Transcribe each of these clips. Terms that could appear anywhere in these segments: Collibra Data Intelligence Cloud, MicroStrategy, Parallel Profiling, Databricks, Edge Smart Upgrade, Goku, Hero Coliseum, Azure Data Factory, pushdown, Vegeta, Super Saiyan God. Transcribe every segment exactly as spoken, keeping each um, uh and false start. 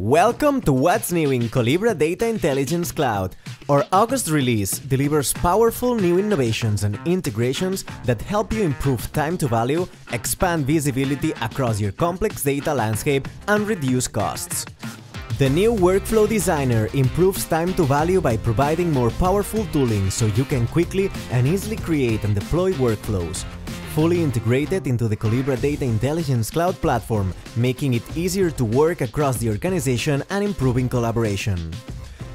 Welcome to what's new in Collibra Data Intelligence Cloud. Our August release delivers powerful new innovations and integrations that help you improve time to value, expand visibility across your complex data landscape, and reduce costs. The new Workflow Designer improves time to value by providing more powerful tooling so you can quickly and easily create and deploy workflows. Fully integrated into the Collibra Data Intelligence Cloud platform, making it easier to work across the organization and improving collaboration.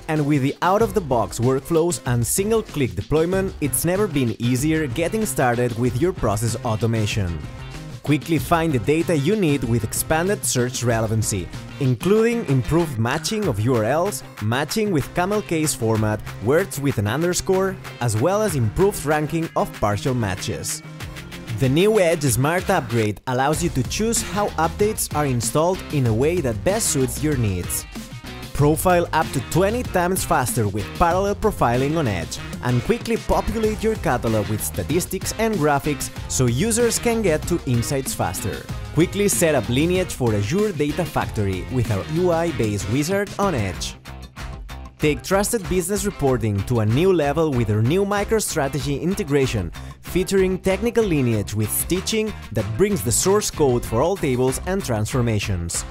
And with the out-of-the-box workflows and single-click deployment, it's never been easier getting started with your process automation. Quickly find the data you need with expanded search relevancy, including improved matching of U R Ls, matching with camel case format, words with an underscore, as well as improved ranking of partial matches. The new Edge Smart Upgrade allows you to choose how updates are installed in a way that best suits your needs. Profile up to twenty times faster with Parallel Profiling on Edge, and quickly populate your catalog with statistics and graphics so users can get to insights faster. Quickly set up lineage for Azure Data Factory with our U I-based wizard on Edge. Take trusted business reporting to a new level with our new MicroStrategy integration, featuring technical lineage with stitching that brings the source code for all tables and transformations.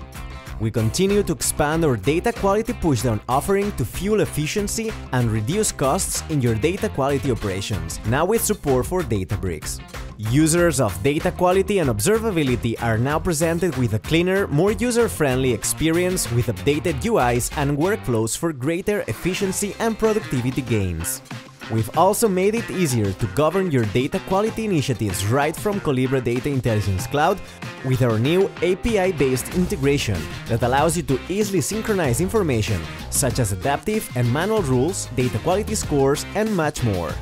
We continue to expand our data quality pushdown offering to fuel efficiency and reduce costs in your data quality operations, now with support for Databricks. Users of data quality and observability are now presented with a cleaner, more user-friendly experience with updated U Is and workflows for greater efficiency and productivity gains. We've also made it easier to govern your data quality initiatives right from Collibra Data Intelligence Cloud with our new A P I-based integration that allows you to easily synchronize information such as adaptive and manual rules, data quality scores, and much more.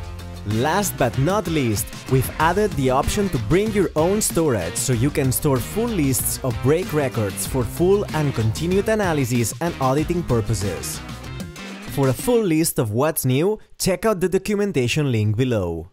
Last but not least, we've added the option to bring your own storage so you can store full lists of break records for full and continued analysis and auditing purposes. For a full list of what's new, check out the documentation link below.